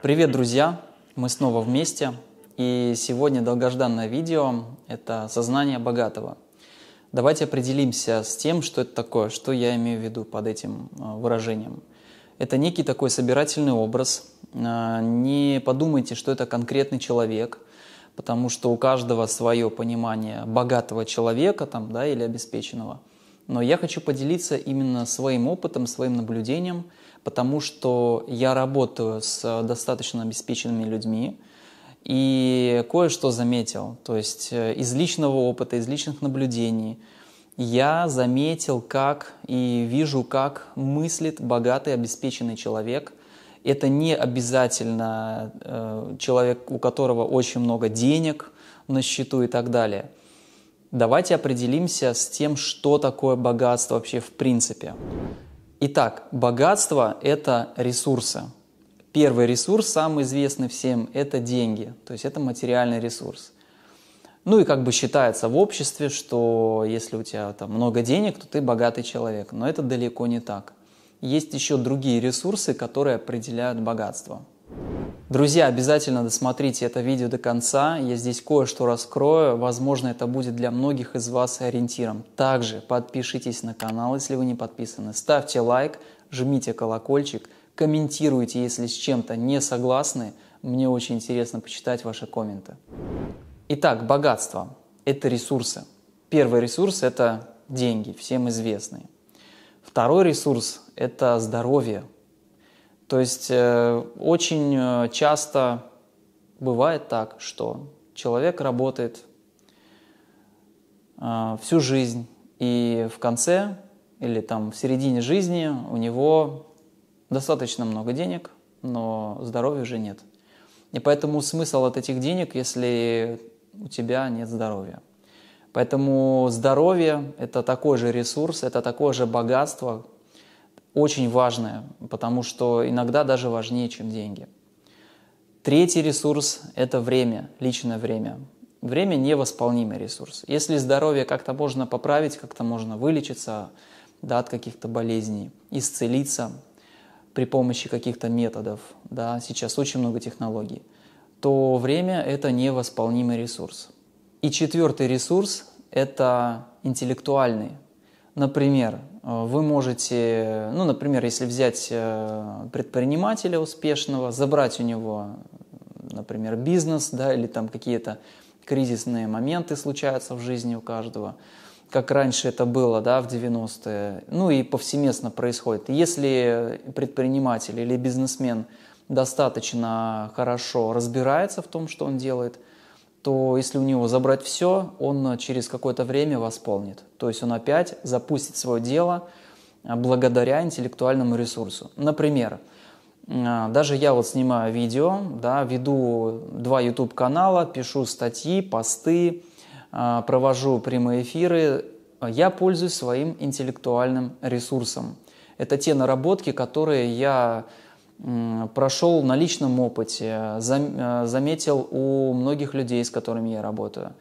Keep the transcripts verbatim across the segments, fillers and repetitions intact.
Привет, друзья! Мы снова вместе, и сегодня долгожданное видео – это сознание богатого. Давайте определимся с тем, что это такое, что я имею в виду под этим выражением. Это некий такой собирательный образ. Не подумайте, что это конкретный человек, потому что у каждого свое понимание богатого человека там, да, или обеспеченного. Но я хочу поделиться именно своим опытом, своим наблюдением, потому что я работаю с достаточно обеспеченными людьми и кое-что заметил. То есть из личного опыта, из личных наблюдений я заметил, как и вижу, как мыслит богатый, обеспеченный человек. Это не обязательно э, человек, у которого очень много денег на счету и так далее. Давайте определимся с тем, что такое богатство вообще в принципе. Итак, богатство – это ресурсы. Первый ресурс, самый известный всем, это деньги, то есть это материальный ресурс. Ну и как бы считается в обществе, что если у тебя там много денег, то ты богатый человек, но это далеко не так. Есть еще другие ресурсы, которые определяют богатство. Друзья, обязательно досмотрите это видео до конца, я здесь кое-что раскрою, возможно, это будет для многих из вас ориентиром. Также подпишитесь на канал, если вы не подписаны, ставьте лайк, жмите колокольчик, комментируйте, если с чем-то не согласны, мне очень интересно почитать ваши комменты. Итак, богатство – это ресурсы. Первый ресурс – это деньги, всем известные. Второй ресурс – это здоровье. То есть э, очень часто бывает так, что человек работает э, всю жизнь, и в конце или там в середине жизни у него достаточно много денег, но здоровья уже нет. И поэтому смысл от этих денег, если у тебя нет здоровья. Поэтому здоровье – это такой же ресурс, это такое же богатство, очень важное, потому что иногда даже важнее, чем деньги. Третий ресурс – это время, личное время. Время – невосполнимый ресурс. Если здоровье как-то можно поправить, как-то можно вылечиться, да, от каких-то болезней, исцелиться при помощи каких-то методов, да, сейчас очень много технологий, то время – это невосполнимый ресурс. И четвертый ресурс – это интеллектуальный. Например, вы можете, ну, например, если взять предпринимателя успешного, забрать у него, например, бизнес, да, или там какие-то кризисные моменты случаются в жизни у каждого, как раньше это было, да, в девяностые, ну и повсеместно происходит. Если предприниматель или бизнесмен достаточно хорошо разбирается в том, что он делает, то если у него забрать все, он через какое-то время восполнит. То есть он опять запустит свое дело благодаря интеллектуальному ресурсу. Например, даже я вот снимаю видео, да, веду два YouTube-канала, пишу статьи, посты, провожу прямые эфиры. Я пользуюсь своим интеллектуальным ресурсом. Это те наработки, которые я прошел на личном опыте, заметил у многих людей, с которыми я работаю.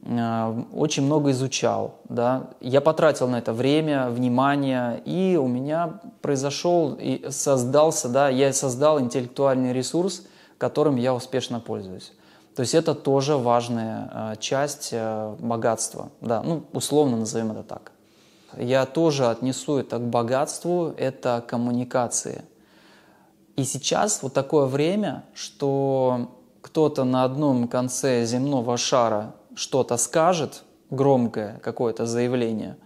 Очень много изучал, да. Я потратил на это время, внимание, и у меня произошел, и создался, да, я создал интеллектуальный ресурс, которым я успешно пользуюсь. То есть это тоже важная часть богатства, да, ну, условно назовем это так. Я тоже отнесу это к богатству, это коммуникации. И сейчас вот такое время, что кто-то на одном конце земного шара что-то скажет, громкое какое-то заявление,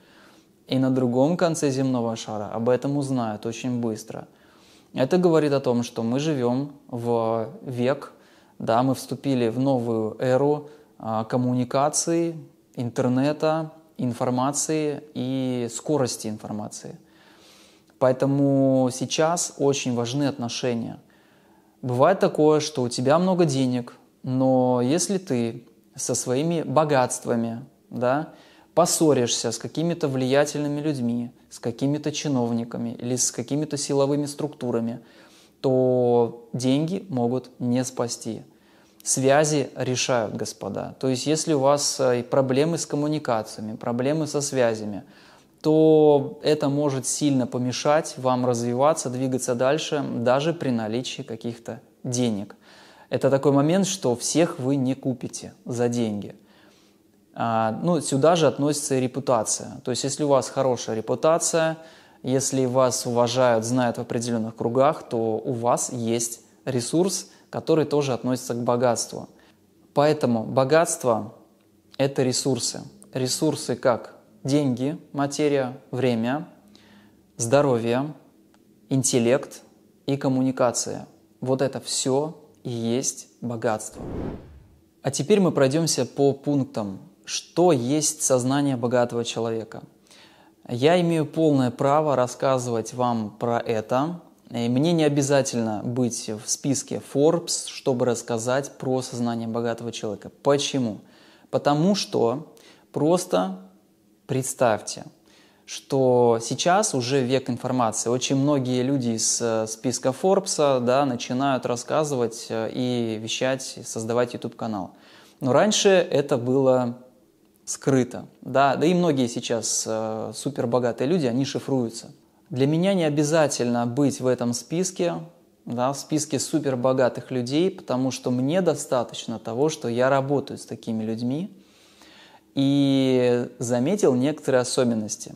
и на другом конце земного шара об этом узнают очень быстро. Это говорит о том, что мы живем в век, да, мы вступили в новую эру а, коммуникации, интернета, информации и скорости информации. Поэтому сейчас очень важны отношения. Бывает такое, что у тебя много денег, но если ты со своими богатствами, да, поссоришься с какими-то влиятельными людьми, с какими-то чиновниками или с какими-то силовыми структурами, то деньги могут не спасти. Связи решают, господа. То есть если у вас проблемы с коммуникациями, проблемы со связями, то это может сильно помешать вам развиваться, двигаться дальше, даже при наличии каких-то денег. Это такой момент, что всех вы не купите за деньги. А, ну, сюда же относится и репутация. То есть, если у вас хорошая репутация, если вас уважают, знают в определенных кругах, то у вас есть ресурс, который тоже относится к богатству. Поэтому богатство – это ресурсы. Ресурсы как деньги, материя, время, здоровье, интеллект и коммуникация. Вот это все и есть богатство. А теперь мы пройдемся по пунктам. Что есть сознание богатого человека? Я имею полное право рассказывать вам про это. И мне не обязательно быть в списке Forbes, чтобы рассказать про сознание богатого человека. Почему? Потому что просто представьте, что сейчас уже век информации. Очень многие люди из списка Forbes, да, начинают рассказывать и вещать, и создавать YouTube-канал. Но раньше это было скрыто. Да, да и многие сейчас супербогатые люди, они шифруются. Для меня не обязательно быть в этом списке, да, в списке супербогатых людей, потому что мне достаточно того, что я работаю с такими людьми и заметил некоторые особенности.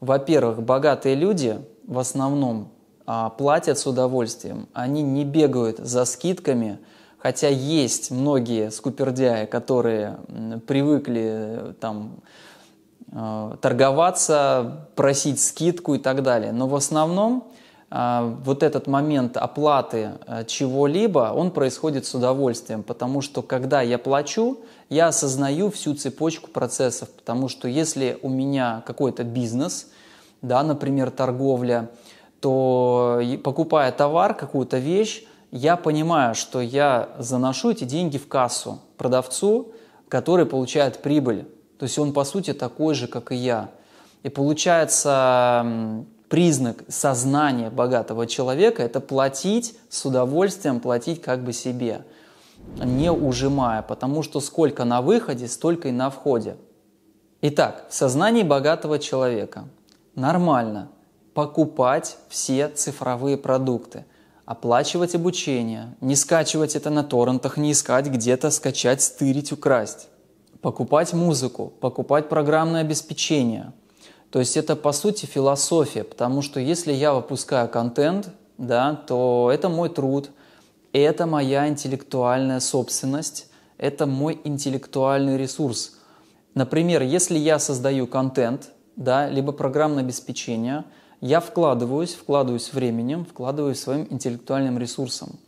Во-первых, богатые люди в основном а, платят с удовольствием, они не бегают за скидками, хотя есть многие скупердяи, которые привыкли там торговаться, просить скидку и так далее. Но в основном вот этот момент оплаты чего-либо, он происходит с удовольствием, потому что когда я плачу, я осознаю всю цепочку процессов, потому что если у меня какой-то бизнес, да, например, торговля, то покупая товар, какую-то вещь, я понимаю, что я заношу эти деньги в кассу продавцу, который получает прибыль. То есть он, по сути, такой же, как и я. И получается, признак сознания богатого человека – это платить с удовольствием, платить как бы себе, не ужимая, потому что сколько на выходе, столько и на входе. Итак, в сознании богатого человека нормально покупать все цифровые продукты, оплачивать обучение, не скачивать это на торрентах, не искать где-то, скачать, стырить, украсть. Покупать музыку, покупать программное обеспечение. То есть это, по сути, философия, потому что если я выпускаю контент, да, то это мой труд, это моя интеллектуальная собственность, это мой интеллектуальный ресурс. Например, если я создаю контент, да, либо программное обеспечение, я вкладываюсь, вкладываюсь временем, вкладываюсь своим интеллектуальным ресурсом.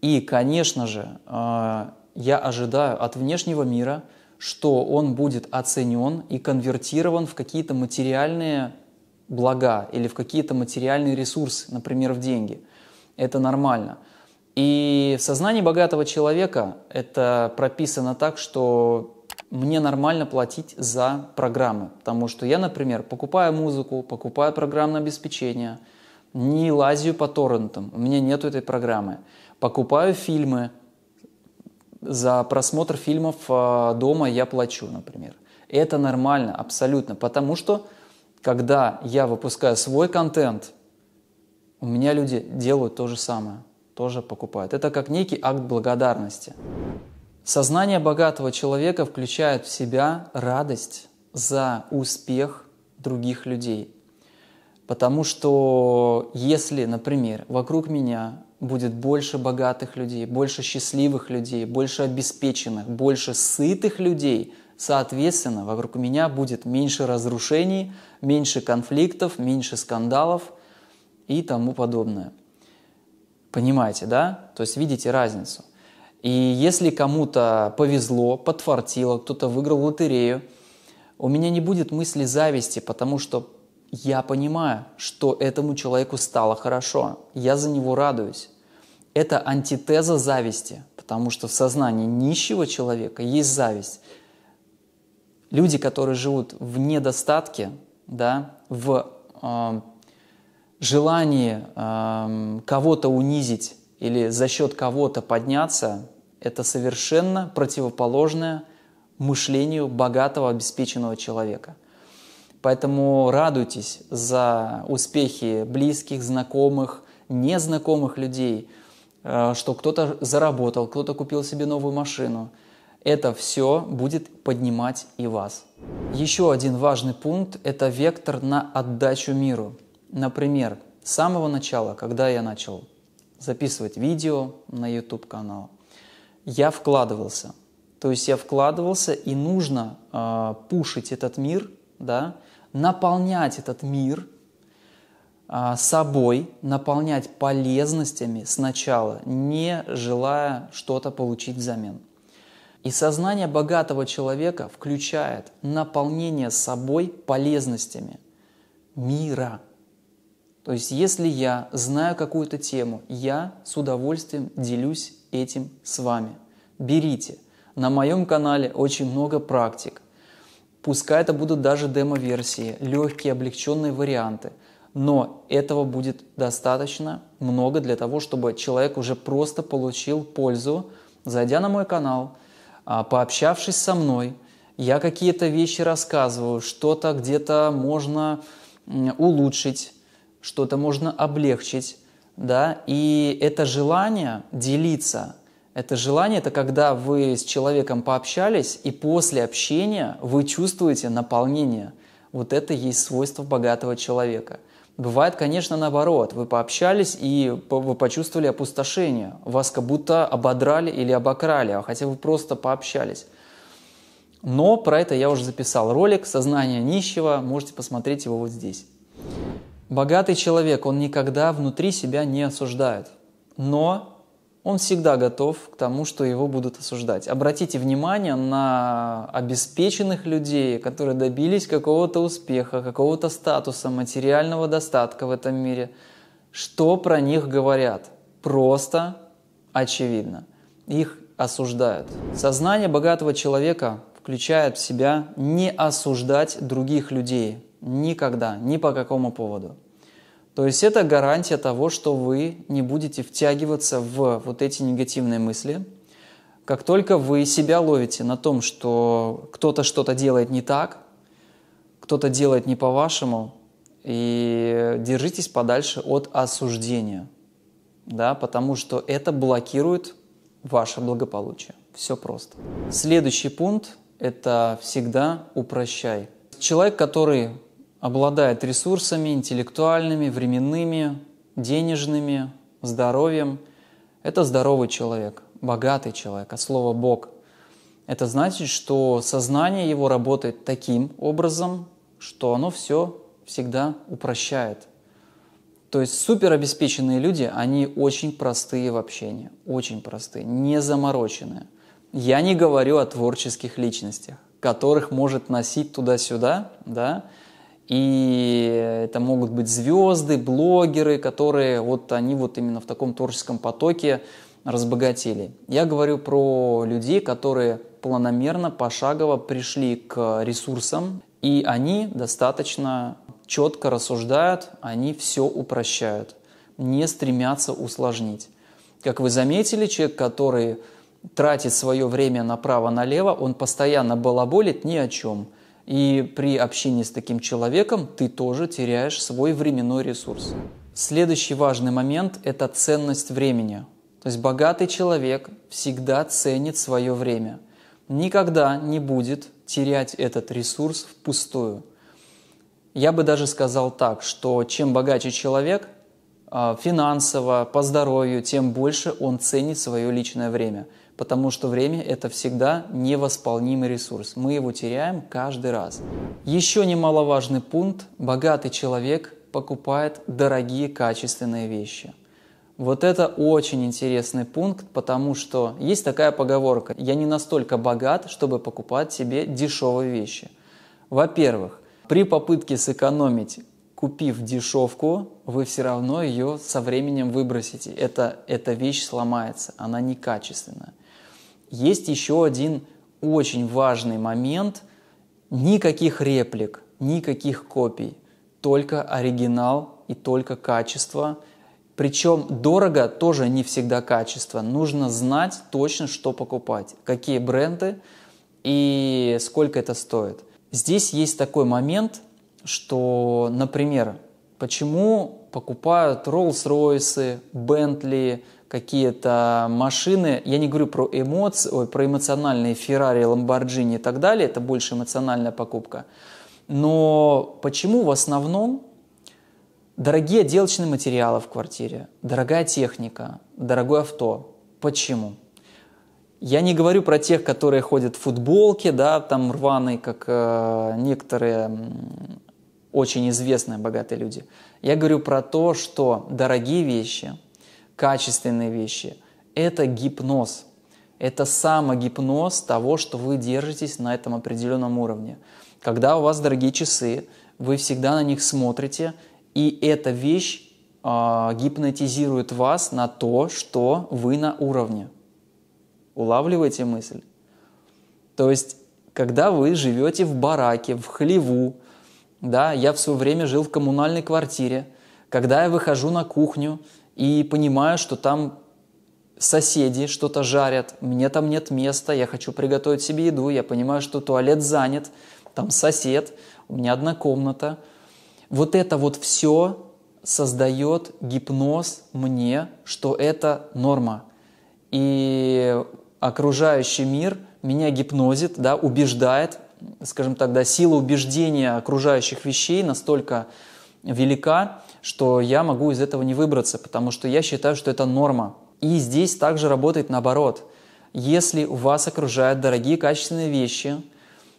И, конечно же, я ожидаю от внешнего мира, что он будет оценен и конвертирован в какие-то материальные блага или в какие-то материальные ресурсы, например, в деньги. Это нормально. И в сознании богатого человека это прописано так, что мне нормально платить за программы, потому что я, например, покупаю музыку, покупаю программное обеспечение, не лазю по торрентам, у меня нет этой программы, покупаю фильмы, за просмотр фильмов дома я плачу, например. Это нормально, абсолютно, потому что, когда я выпускаю свой контент, у меня люди делают то же самое, тоже покупают. Это как некий акт благодарности. Сознание богатого человека включает в себя радость за успех других людей. Потому что, если, например, вокруг меня будет больше богатых людей, больше счастливых людей, больше обеспеченных, больше сытых людей, соответственно, вокруг меня будет меньше разрушений, меньше конфликтов, меньше скандалов и тому подобное. Понимаете, да? То есть видите разницу. И если кому-то повезло, подфартило, кто-то выиграл лотерею, у меня не будет мысли зависти, потому что я понимаю, что этому человеку стало хорошо, я за него радуюсь. Это антитеза зависти, потому что в сознании нищего человека есть зависть. Люди, которые живут в недостатке, да, в э, желании э, кого-то унизить или за счет кого-то подняться, это совершенно противоположное мышлению богатого, обеспеченного человека. Поэтому радуйтесь за успехи близких, знакомых, незнакомых людей. что кто-то заработал, кто-то купил себе новую машину. Это все будет поднимать и вас. Еще один важный пункт – это вектор на отдачу миру. Например, с самого начала, когда я начал записывать видео на YouTube-канал, я вкладывался. То есть я вкладывался, и нужно э, пушить этот мир, да, наполнять этот мир э, собой, наполнять полезностями сначала, не желая что-то получить взамен. И сознание богатого человека включает наполнение собой полезностями мира. То есть если я знаю какую-то тему, я с удовольствием делюсь этим с вами. Берите. На моем канале очень много практик. Пускай это будут даже демо-версии, легкие, облегченные варианты. Но этого будет достаточно много для того, чтобы человек уже просто получил пользу, зайдя на мой канал, пообщавшись со мной. Я какие-то вещи рассказываю, что-то где-то можно улучшить, что-то можно облегчить. Да? И это желание делиться. Это желание – это когда вы с человеком пообщались, и после общения вы чувствуете наполнение. Вот это и есть свойство богатого человека. Бывает, конечно, наоборот. Вы пообщались, и вы почувствовали опустошение. Вас как будто ободрали или обокрали, хотя вы просто пообщались. Но про это я уже записал ролик «Сознание нищего». Можете посмотреть его вот здесь. Богатый человек, он никогда внутри себя не осуждает. Но он всегда готов к тому, что его будут осуждать. Обратите внимание на обеспеченных людей, которые добились какого-то успеха, какого-то статуса, материального достатка в этом мире. Что про них говорят? Просто очевидно. Их осуждают. Сознание богатого человека включает в себя не осуждать других людей. Никогда, ни по какому поводу. То есть это гарантия того, что вы не будете втягиваться в вот эти негативные мысли. Как только вы себя ловите на том, что кто-то что-то делает не так, кто-то делает не по-вашему, и держитесь подальше от осуждения, да, потому что это блокирует ваше благополучие. Все просто. Следующий пункт – это всегда упрощай. Человек, который обладает ресурсами интеллектуальными, временными, денежными, здоровьем. Это здоровый человек, богатый человек, от слова «бог». Это значит, что сознание его работает таким образом, что оно все всегда упрощает. То есть суперобеспеченные люди, они очень простые в общении, очень простые, не замороченные. Я не говорю о творческих личностях, которых может носить туда-сюда, да, и это могут быть звезды, блогеры, которые вот они вот именно в таком творческом потоке разбогатели. Я говорю про людей, которые планомерно, пошагово пришли к ресурсам, и они достаточно четко рассуждают, они все упрощают, не стремятся усложнить. Как вы заметили, человек, который тратит свое время направо-налево, он постоянно балаболит ни о чем. И при общении с таким человеком ты тоже теряешь свой временной ресурс. Следующий важный момент – это ценность времени. То есть богатый человек всегда ценит свое время. Никогда не будет терять этот ресурс впустую. Я бы даже сказал так, что чем богаче человек финансово, по здоровью, тем больше он ценит свое личное время. Потому что время – это всегда невосполнимый ресурс. Мы его теряем каждый раз. Еще немаловажный пункт – богатый человек покупает дорогие качественные вещи. Вот это очень интересный пункт, потому что есть такая поговорка – я не настолько богат, чтобы покупать себе дешевые вещи. Во-первых, при попытке сэкономить, купив дешевку, вы все равно ее со временем выбросите. Это, эта вещь сломается, она некачественная. Есть еще один очень важный момент. Никаких реплик, никаких копий. Только оригинал и только качество. Причем дорого тоже не всегда качество. Нужно знать точно, что покупать, какие бренды и сколько это стоит. Здесь есть такой момент, что, например, почему покупают Роллс-Ройсы, Бентли, какие-то машины. Я не говорю про эмоции, ой, про эмоциональные Феррари, Ламборджини и так далее. Это больше эмоциональная покупка. Но почему в основном дорогие отделочные материалы в квартире, дорогая техника, дорогое авто? Почему? Я не говорю про тех, которые ходят в футболке, да, там рваные, как э, некоторые очень известные богатые люди. Я говорю про то, что дорогие вещи, качественные вещи – это гипноз. Это самогипноз того, что вы держитесь на этом определенном уровне. Когда у вас дорогие часы, вы всегда на них смотрите, и эта вещь э, гипнотизирует вас на то, что вы на уровне. Улавливаете мысль? То есть, когда вы живете в бараке, в хлеву, да, я в свое время жил в коммунальной квартире, когда я выхожу на кухню и понимаю, что там соседи что-то жарят, мне там нет места, я хочу приготовить себе еду, я понимаю, что туалет занят, там сосед, у меня одна комната. Вот это вот все создает гипноз мне, что это норма. И окружающий мир меня гипнозит, да, убеждает, скажем так, да, сила убеждения окружающих вещей настолько велика, что я могу из этого не выбраться, потому что я считаю, что это норма. И здесь также работает наоборот. Если у вас окружают дорогие качественные вещи,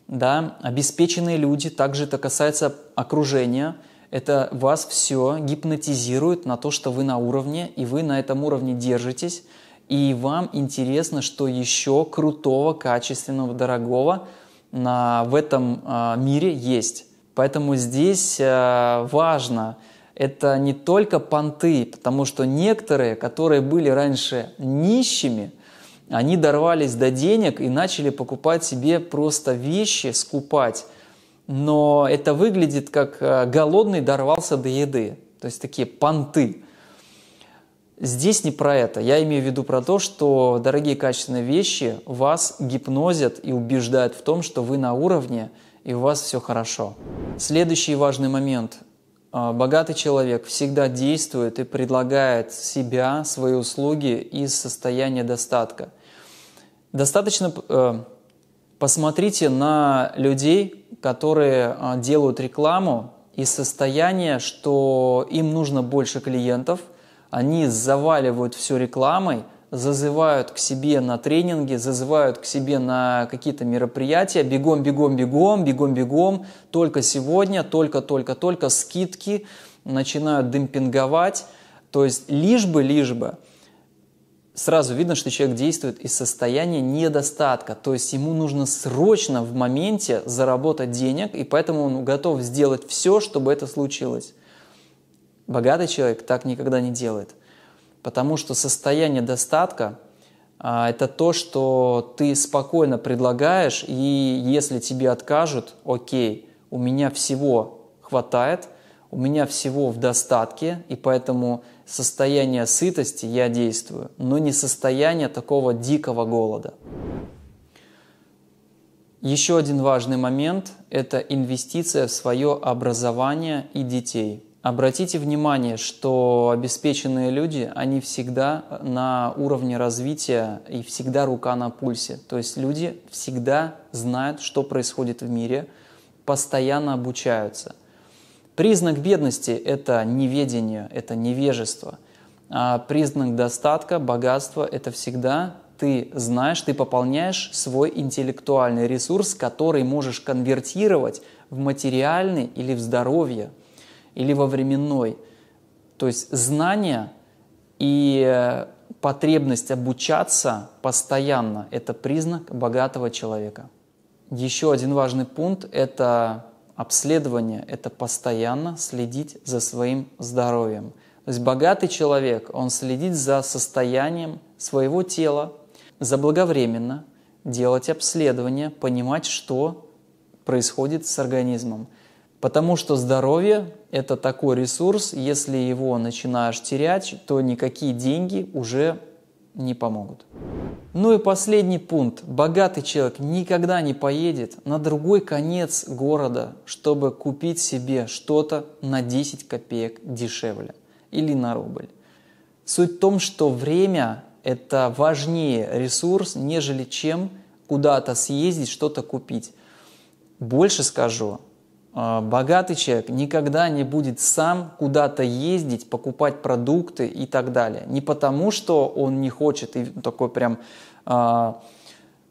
да, обеспеченные люди, также это касается окружения, это вас все гипнотизирует на то, что вы на уровне, и вы на этом уровне держитесь, и вам интересно, что еще крутого, качественного, дорогого на, в этом э, мире есть. Поэтому здесь э, важно, это не только понты, потому что некоторые, которые были раньше нищими, они дорвались до денег и начали покупать себе просто вещи, скупать. Но это выглядит как э, голодный дорвался до еды, то есть такие понты. Здесь не про это. Я имею в виду про то, что дорогие качественные вещи вас гипнозят и убеждают в том, что вы на уровне и у вас все хорошо. Следующий важный момент. Богатый человек всегда действует и предлагает себя, свои услуги из состояния достатка. Достаточно э, посмотрите на людей, которые делают рекламу из состояния, что им нужно больше клиентов. Они заваливают все рекламой, зазывают к себе на тренинги, зазывают к себе на какие-то мероприятия. Бегом, бегом, бегом, бегом, бегом. Только сегодня, только, только, только скидки, начинают демпинговать. То есть лишь бы, лишь бы. Сразу видно, что человек действует из состояния недостатка. То есть ему нужно срочно в моменте заработать денег, и поэтому он готов сделать все, чтобы это случилось. Богатый человек так никогда не делает, потому что состояние достатка а, – это то, что ты спокойно предлагаешь, и если тебе откажут, окей, у меня всего хватает, у меня всего в достатке, и поэтому состояние сытости я действую, но не состояние такого дикого голода. Еще один важный момент – это инвестиция в свое образование и детей. Обратите внимание, что обеспеченные люди, они всегда на уровне развития и всегда рука на пульсе. То есть люди всегда знают, что происходит в мире, постоянно обучаются. Признак бедности – это неведение, это невежество. А признак достатка, богатства – это всегда ты знаешь, ты пополняешь свой интеллектуальный ресурс, который можешь конвертировать в материальный или в здоровье, или во временной. То есть знания и потребность обучаться постоянно – это признак богатого человека. Еще один важный пункт – это обследование, это постоянно следить за своим здоровьем. То есть богатый человек, он следит за состоянием своего тела, заблаговременно делать обследование, понимать, что происходит с организмом. Потому что здоровье – это такой ресурс, если его начинаешь терять, то никакие деньги уже не помогут. Ну и последний пункт. Богатый человек никогда не поедет на другой конец города, чтобы купить себе что-то на десять копеек дешевле или на рубль. Суть в том, что время – это важнее ресурс, нежели чем куда-то съездить, что-то купить. Больше скажу, богатый человек никогда не будет сам куда-то ездить, покупать продукты и так далее. Не потому, что он не хочет и такой прям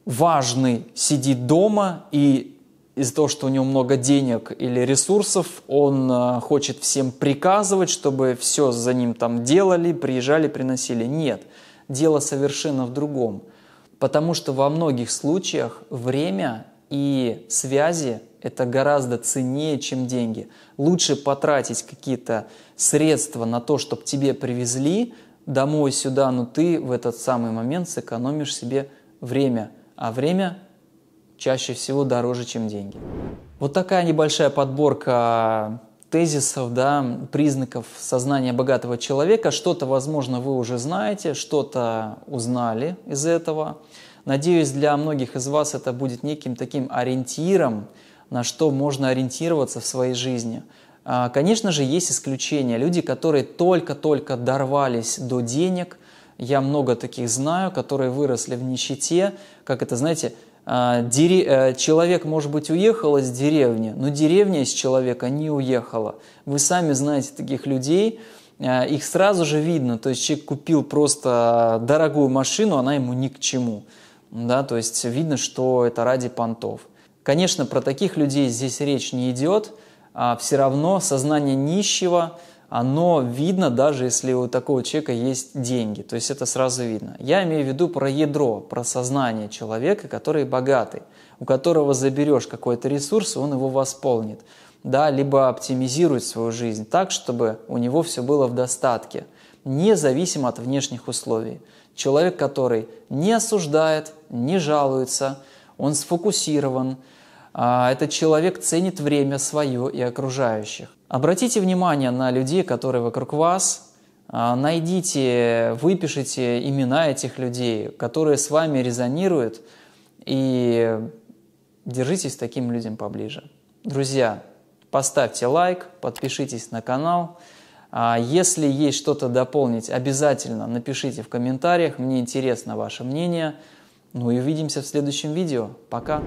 важный сидит дома, и из-за того, что у него много денег или ресурсов, он хочет всем приказывать, чтобы все за ним там делали, приезжали, приносили. Нет, дело совершенно в другом. Потому что во многих случаях время и связи это гораздо ценнее, чем деньги. Лучше потратить какие-то средства на то, чтобы тебе привезли домой сюда, но ты в этот самый момент сэкономишь себе время. А время чаще всего дороже, чем деньги. Вот такая небольшая подборка тезисов, да, признаков сознания богатого человека. Что-то, возможно, вы уже знаете, что-то узнали из этого. Надеюсь, для многих из вас это будет неким таким ориентиром, на что можно ориентироваться в своей жизни. Конечно же, есть исключения. Люди, которые только-только дорвались до денег. Я много таких знаю, которые выросли в нищете. Как это, знаете, дерев... человек, может быть, уехал из деревни, но деревня из человека не уехала. Вы сами знаете таких людей, их сразу же видно. То есть человек купил просто дорогую машину, она ему ни к чему. Да, то есть видно, что это ради понтов. Конечно, про таких людей здесь речь не идет. А все равно сознание нищего, оно видно, даже если у такого человека есть деньги. То есть это сразу видно. Я имею в виду про ядро, про сознание человека, который богатый, у которого заберешь какой-то ресурс, он его восполнит. Да, либо оптимизирует свою жизнь так, чтобы у него все было в достатке, независимо от внешних условий. Человек, который не осуждает, не жалуется, он сфокусирован. Этот человек ценит время свое и окружающих. Обратите внимание на людей, которые вокруг вас. Найдите, выпишите имена этих людей, которые с вами резонируют. И держитесь к таким людям поближе. Друзья, поставьте лайк, подпишитесь на канал. Если есть что-то дополнить, обязательно напишите в комментариях. Мне интересно ваше мнение. Ну и увидимся в следующем видео. Пока!